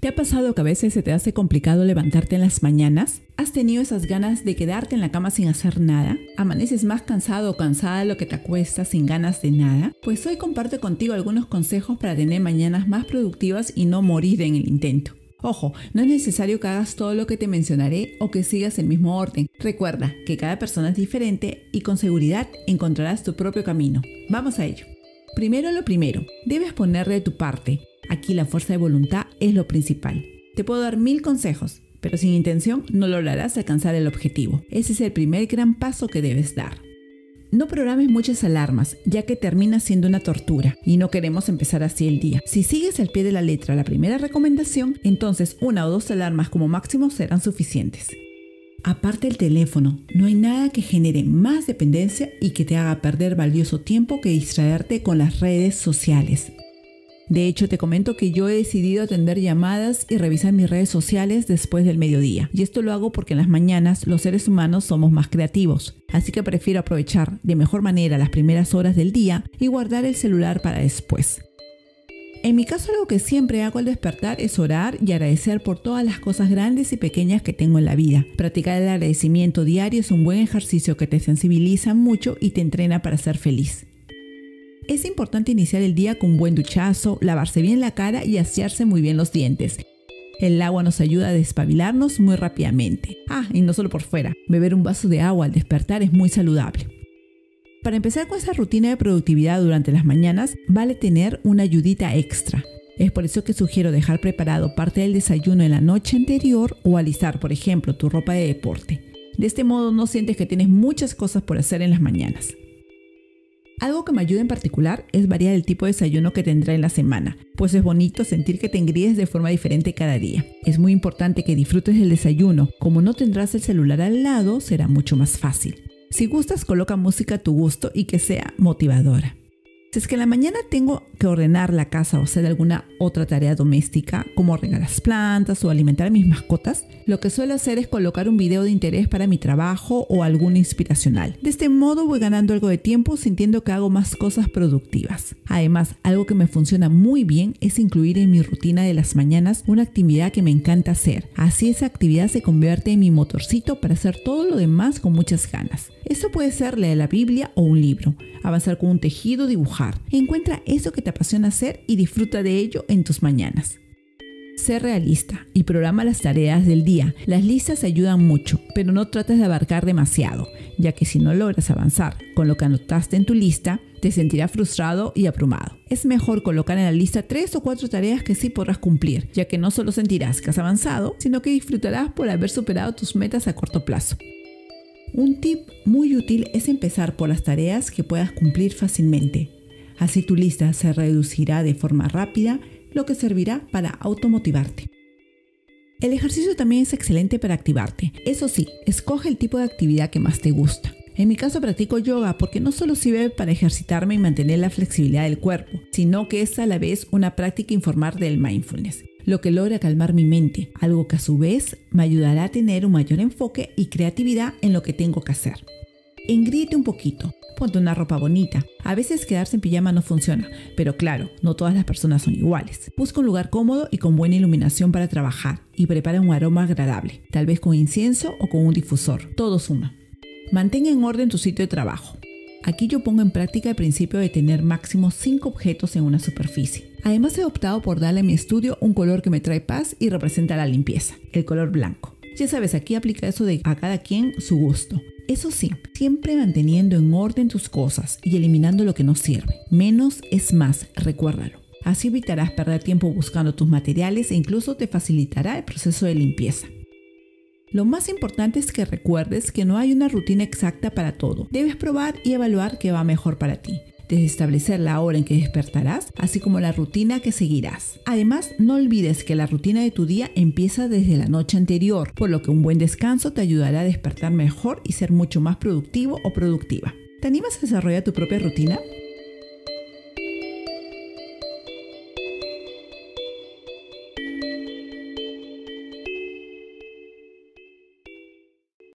¿Te ha pasado que a veces se te hace complicado levantarte en las mañanas? ¿Has tenido esas ganas de quedarte en la cama sin hacer nada? ¿Amaneces más cansado o cansada de lo que te acuestas sin ganas de nada? Pues hoy comparto contigo algunos consejos para tener mañanas más productivas y no morir en el intento. Ojo, no es necesario que hagas todo lo que te mencionaré o que sigas el mismo orden. Recuerda que cada persona es diferente y con seguridad encontrarás tu propio camino. Vamos a ello. Primero lo primero, debes ponerle de tu parte. Aquí la fuerza de voluntad es lo principal. Te puedo dar 1000 consejos, pero sin intención no lograrás alcanzar el objetivo. Ese es el primer gran paso que debes dar. No programes muchas alarmas, ya que termina siendo una tortura y no queremos empezar así el día. Si sigues al pie de la letra la primera recomendación, entonces 1 o 2 alarmas como máximo serán suficientes. Aparte el teléfono, no hay nada que genere más dependencia y que te haga perder valioso tiempo que distraerte con las redes sociales. De hecho, te comento que yo he decidido atender llamadas y revisar mis redes sociales después del mediodía. Y esto lo hago porque en las mañanas los seres humanos somos más creativos. Así que prefiero aprovechar de mejor manera las primeras horas del día y guardar el celular para después. En mi caso, algo que siempre hago al despertar es orar y agradecer por todas las cosas grandes y pequeñas que tengo en la vida. Practicar el agradecimiento diario es un buen ejercicio que te sensibiliza mucho y te entrena para ser feliz. Es importante iniciar el día con un buen duchazo, lavarse bien la cara y asearse muy bien los dientes. El agua nos ayuda a despabilarnos muy rápidamente. Y no solo por fuera, beber un vaso de agua al despertar es muy saludable. Para empezar con esa rutina de productividad durante las mañanas, vale tener una ayudita extra. Es por eso que sugiero dejar preparado parte del desayuno en la noche anterior o alisar, por ejemplo, tu ropa de deporte. De este modo no sientes que tienes muchas cosas por hacer en las mañanas. Algo que me ayuda en particular es variar el tipo de desayuno que tendrá en la semana, pues es bonito sentir que te engríes de forma diferente cada día. Es muy importante que disfrutes del desayuno, como no tendrás el celular al lado, será mucho más fácil. Si gustas, coloca música a tu gusto y que sea motivadora. Si es que en la mañana tengo que ordenar la casa o hacer alguna otra tarea doméstica, como regar las plantas o alimentar a mis mascotas, lo que suelo hacer es colocar un video de interés para mi trabajo o alguno inspiracional. De este modo voy ganando algo de tiempo sintiendo que hago más cosas productivas. Además, algo que me funciona muy bien es incluir en mi rutina de las mañanas una actividad que me encanta hacer. Así esa actividad se convierte en mi motorcito para hacer todo lo demás con muchas ganas. Esto puede ser leer la Biblia o un libro, avanzar con un tejido, dibujar. Encuentra eso que te apasiona hacer y disfruta de ello en tus mañanas. Sé realista y programa las tareas del día. Las listas ayudan mucho, pero no trates de abarcar demasiado, ya que si no logras avanzar con lo que anotaste en tu lista, te sentirás frustrado y abrumado. Es mejor colocar en la lista 3 o 4 tareas que sí podrás cumplir, ya que no solo sentirás que has avanzado, sino que disfrutarás por haber superado tus metas a corto plazo. Un tip muy útil es empezar por las tareas que puedas cumplir fácilmente. Así tu lista se reducirá de forma rápida, lo que servirá para automotivarte. El ejercicio también es excelente para activarte. Eso sí, escoge el tipo de actividad que más te gusta. En mi caso practico yoga porque no solo sirve para ejercitarme y mantener la flexibilidad del cuerpo, sino que es a la vez una práctica informal del mindfulness, lo que logra calmar mi mente, algo que a su vez me ayudará a tener un mayor enfoque y creatividad en lo que tengo que hacer. Engríete un poquito, ponte una ropa bonita. A veces quedarse en pijama no funciona, pero claro, no todas las personas son iguales. Busca un lugar cómodo y con buena iluminación para trabajar y prepara un aroma agradable, tal vez con incienso o con un difusor. Todo suma. Mantén en orden tu sitio de trabajo. Aquí yo pongo en práctica el principio de tener máximo 5 objetos en una superficie. Además he optado por darle a mi estudio un color que me trae paz y representa la limpieza, el color blanco. Ya sabes, aquí aplica eso de a cada quien su gusto. Eso sí, siempre manteniendo en orden tus cosas y eliminando lo que no sirve. Menos es más, recuérdalo. Así evitarás perder tiempo buscando tus materiales e incluso te facilitará el proceso de limpieza. Lo más importante es que recuerdes que no hay una rutina exacta para todo. Debes probar y evaluar qué va mejor para ti, desde establecer la hora en que despertarás, así como la rutina que seguirás. Además, no olvides que la rutina de tu día empieza desde la noche anterior, por lo que un buen descanso te ayudará a despertar mejor y ser mucho más productivo o productiva. ¿Te animas a desarrollar tu propia rutina?